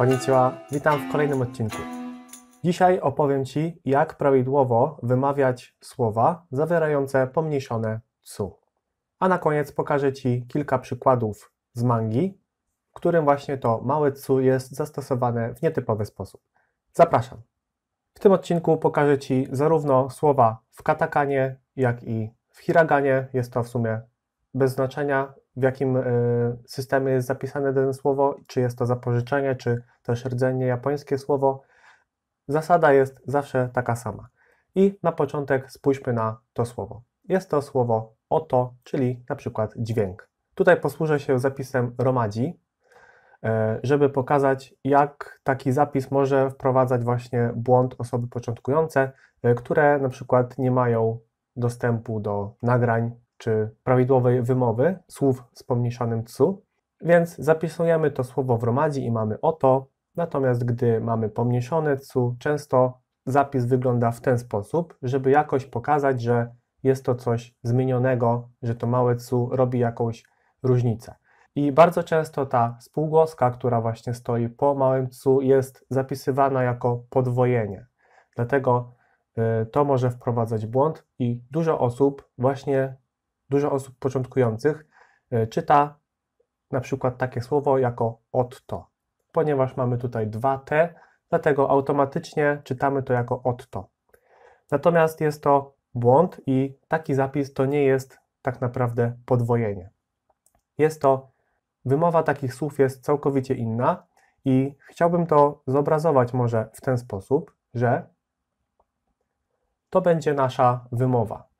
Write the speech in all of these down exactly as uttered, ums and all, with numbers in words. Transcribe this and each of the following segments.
Konnichiwa, witam w kolejnym odcinku. Dzisiaj opowiem Ci, jak prawidłowo wymawiać słowa zawierające pomniejszone tsu. A na koniec pokażę Ci kilka przykładów z mangi, w którym właśnie to małe tsu jest zastosowane w nietypowy sposób. Zapraszam! W tym odcinku pokażę Ci zarówno słowa w katakanie, jak i w hiraganie. Jest to w sumie bez znaczenia, w jakim systemie jest zapisane dane słowo, czy jest to zapożyczenie, czy też rdzenie japońskie słowo. Zasada jest zawsze taka sama. I na początek spójrzmy na to słowo. Jest to słowo oto, czyli na przykład dźwięk. Tutaj posłużę się zapisem romaji, żeby pokazać, jak taki zapis może wprowadzać właśnie błąd osoby początkujące, które na przykład nie mają dostępu do nagrań czy prawidłowej wymowy słów z pomniejszonym tsu. Więc zapisujemy to słowo w romadzi i mamy oto, natomiast gdy mamy pomniejszone tsu, często zapis wygląda w ten sposób, żeby jakoś pokazać, że jest to coś zmienionego, że to małe tsu robi jakąś różnicę. I bardzo często ta spółgłoska, która właśnie stoi po małym tsu, jest zapisywana jako podwojenie. Dlatego y, to może wprowadzać błąd i dużo osób właśnie Dużo osób początkujących czyta na przykład takie słowo jako otto. Ponieważ mamy tutaj dwa T, dlatego automatycznie czytamy to jako otto. Natomiast jest to błąd i taki zapis to nie jest tak naprawdę podwojenie. Jest to, wymowa takich słów jest całkowicie inna i chciałbym to zobrazować może w ten sposób, że to będzie nasza wymowa.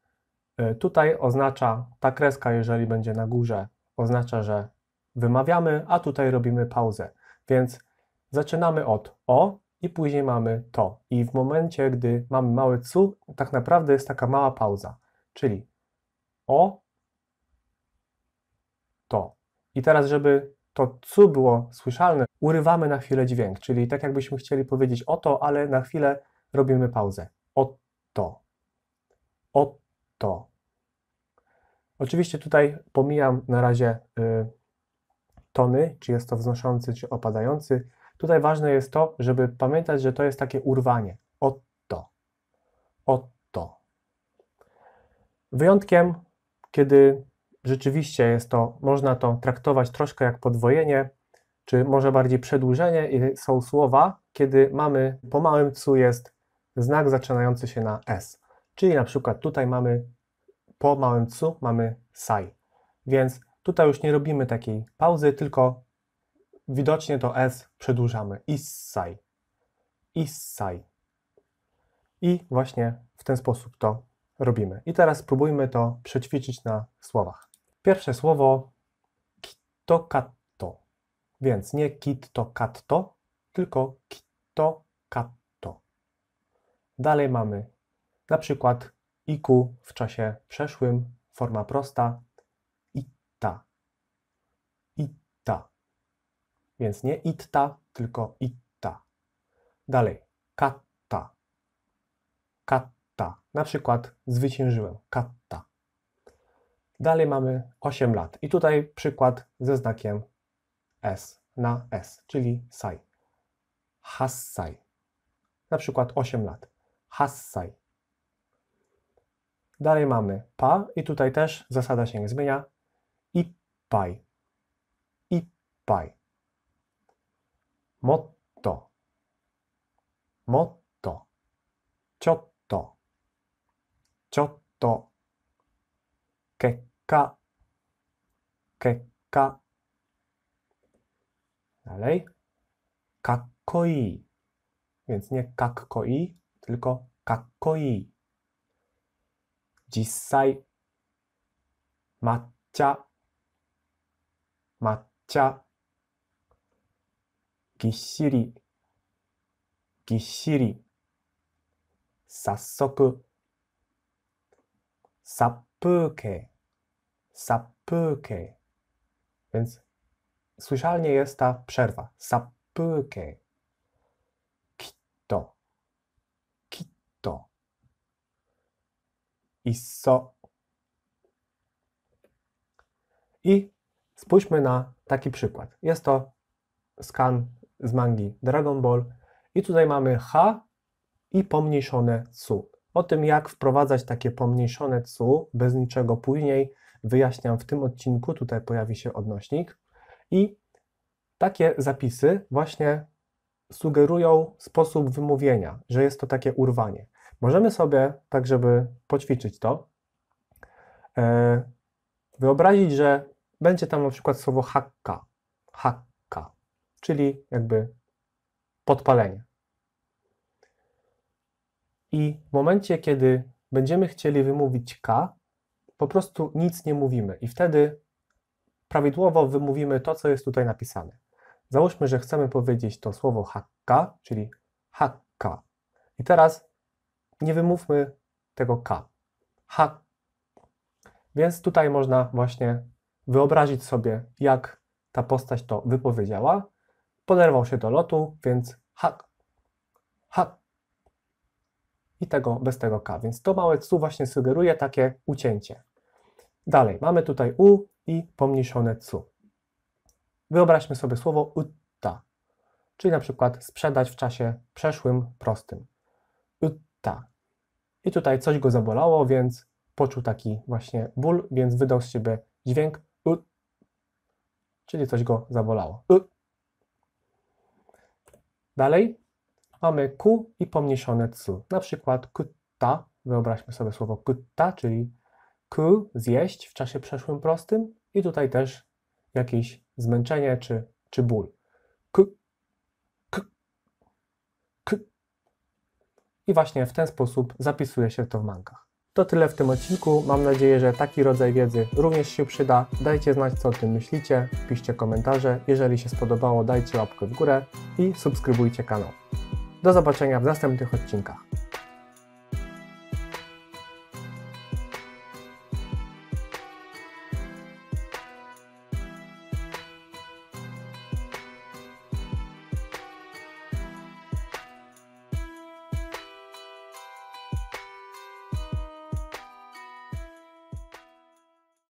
Tutaj oznacza, ta kreska, jeżeli będzie na górze, oznacza, że wymawiamy, a tutaj robimy pauzę. Więc zaczynamy od o i później mamy to. I w momencie, gdy mamy małe tsu, tak naprawdę jest taka mała pauza. Czyli o, to. I teraz, żeby to tsu było słyszalne, urywamy na chwilę dźwięk. Czyli tak jakbyśmy chcieli powiedzieć o to, ale na chwilę robimy pauzę. O, to. O, to. Oczywiście tutaj pomijam na razie y, tony, czy jest to wznoszący, czy opadający. Tutaj ważne jest to, żeby pamiętać, że to jest takie urwanie. O to. O to. Wyjątkiem, kiedy rzeczywiście jest to, można to traktować troszkę jak podwojenie, czy może bardziej przedłużenie, i są słowa, kiedy mamy po małym tsu jest znak zaczynający się na S. Czyli na przykład tutaj mamy po małym tsu mamy sai. Więc tutaj już nie robimy takiej pauzy, tylko widocznie to S przedłużamy. Issai. Issai. I właśnie w ten sposób to robimy. I teraz spróbujmy to przećwiczyć na słowach. Pierwsze słowo kitto katto. Więc nie kitto katto, tylko kitto katto. Dalej mamy na przykład iku w czasie przeszłym, forma prosta, itta, itta. Więc nie itta, tylko itta. Dalej, katta, katta. Na przykład zwyciężyłem, katta. Dalej mamy osiem lat. I tutaj przykład ze znakiem S na S, czyli sai. Hassai. Na przykład osiem lat. Hassai. Dalej mamy pa i tutaj też zasada się nie zmienia. Ippaj. Ippaj. Motto. Motto. Ciotto. Ciotto. Kekka. Kekka. Dalej. Kakkoi. Więc nie kakkoi, tylko kakkoi. Jissai, matcha, matcha, gishiri, gishiri, sassoku, sappuke, sappuke. Więc słyszalnie jest ta przerwa. Sappuke, kitto, kitto. Isso. I spójrzmy na taki przykład. Jest to skan z mangi Dragon Ball. I tutaj mamy ha i pomniejszone tsu. O tym, jak wprowadzać takie pomniejszone tsu bez niczego później, wyjaśniam w tym odcinku. Tutaj pojawi się odnośnik. I takie zapisy właśnie sugerują sposób wymówienia, że jest to takie urwanie. Możemy sobie, tak żeby poćwiczyć to, wyobrazić, że będzie tam na przykład słowo hakka, hakka, czyli jakby podpalenie. I w momencie, kiedy będziemy chcieli wymówić k, po prostu nic nie mówimy i wtedy prawidłowo wymówimy to, co jest tutaj napisane. Załóżmy, że chcemy powiedzieć to słowo hakka, czyli hakka. I teraz nie wymówmy tego k. Hak. Więc tutaj można właśnie wyobrazić sobie, jak ta postać to wypowiedziała. Poderwał się do lotu, więc hak, hak. I tego bez tego k. Więc to małe tsu właśnie sugeruje takie ucięcie. Dalej, mamy tutaj u i pomniejszone tsu. Wyobraźmy sobie słowo utta, czyli na przykład sprzedać w czasie przeszłym, prostym. Utta. I tutaj coś go zabolało, więc poczuł taki właśnie ból, więc wydał z siebie dźwięk ut, czyli coś go zabolało. U. Dalej mamy ku i pomniejszone tsu. Na przykład kutta, wyobraźmy sobie słowo kutta, czyli ku, zjeść w czasie przeszłym prostym i tutaj też jakieś zmęczenie czy, czy ból. Ku, ku, ku. I właśnie w ten sposób zapisuje się to w mangach. To tyle w tym odcinku. Mam nadzieję, że taki rodzaj wiedzy również się przyda. Dajcie znać, co o tym myślicie, piszcie komentarze. Jeżeli się spodobało, dajcie łapkę w górę i subskrybujcie kanał. Do zobaczenia w następnych odcinkach.